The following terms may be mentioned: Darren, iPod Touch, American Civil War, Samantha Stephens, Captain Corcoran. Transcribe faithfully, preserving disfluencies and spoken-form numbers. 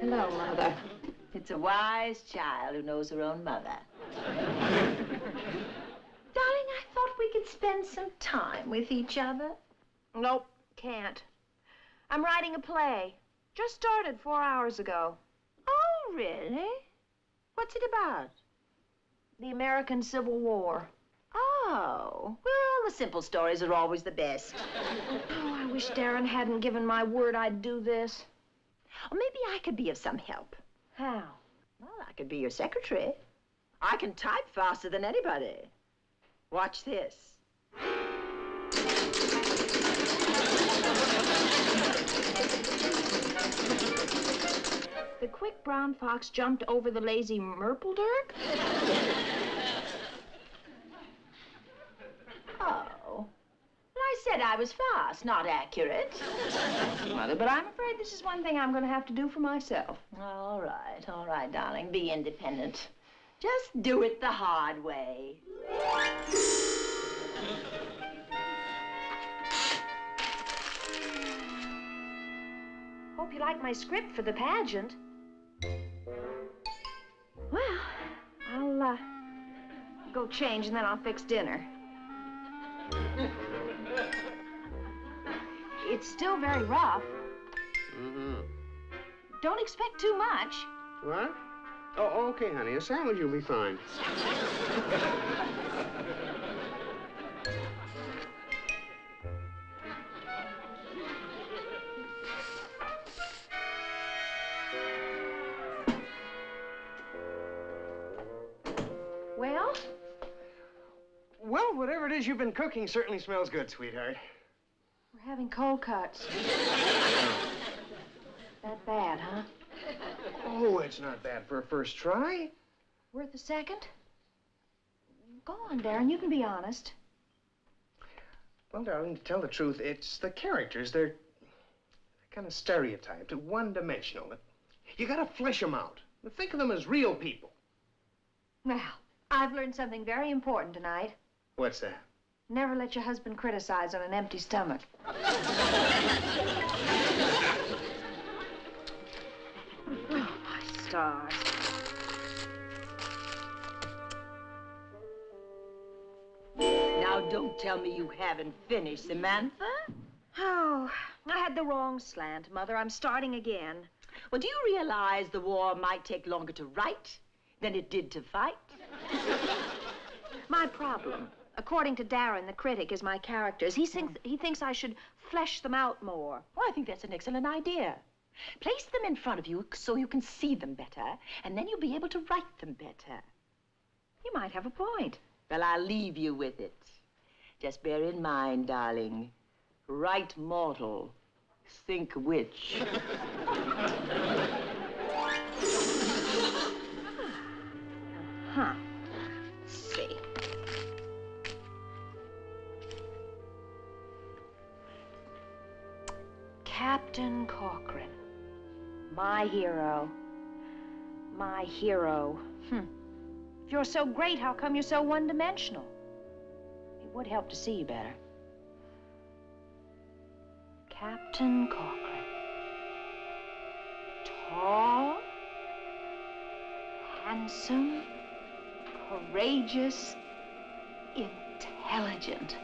Hello, Mother. It's a wise child who knows her own mother. Darling, I thought we could spend some time with each other. Nope, can't. I'm writing a play. Just started four hours ago. Oh, really? What's it about? The American Civil War. Oh, well, the simple stories are always the best. Oh, I wish Darren hadn't given my word I'd do this. Or maybe I could be of some help. How? Well, I could be your secretary. I can type faster than anybody. Watch this. The quick brown fox jumped over the lazy Murpledurk? Oh. I said I was fast, not accurate. Mother, but I'm afraid this is one thing I'm going to have to do for myself. All right, all right, darling. Be independent. Just do it the hard way. Hope you like my script for the pageant. Well, I'll uh, go change and then I'll fix dinner. It's still very rough. Mm-hmm. Don't expect too much. What? Oh, okay, honey. A sandwich will be fine. Well? Well, whatever it is you've been cooking certainly smells good, sweetheart. We're having cold cuts. That bad, huh? Oh, it's not bad for a first try. Worth a second? Go on, Darren, you can be honest. Well, darling, to tell the truth, it's the characters. They're kind of stereotyped, one-dimensional. You gotta flesh them out. Think of them as real people. Well, I've learned something very important tonight. What's that? Never let your husband criticize on an empty stomach. Oh, my stars. Now, don't tell me you haven't finished, Samantha. Oh, I had the wrong slant, Mother. I'm starting again. Well, do you realize the war might take longer to write than it did to fight? My problem, according to Darren, the critic, is my characters. He thinks, he thinks I should flesh them out more. Well, I think that's an excellent idea. Place them in front of you so you can see them better, and then you'll be able to write them better. You might have a point. Well, I'll leave you with it. Just bear in mind, darling, write mortal, think witch. Huh. Captain Corcoran, my hero, my hero. Hmm. If you're so great, how come you're so one-dimensional? It would help to see you better. Captain Corcoran, tall, handsome, courageous, intelligent.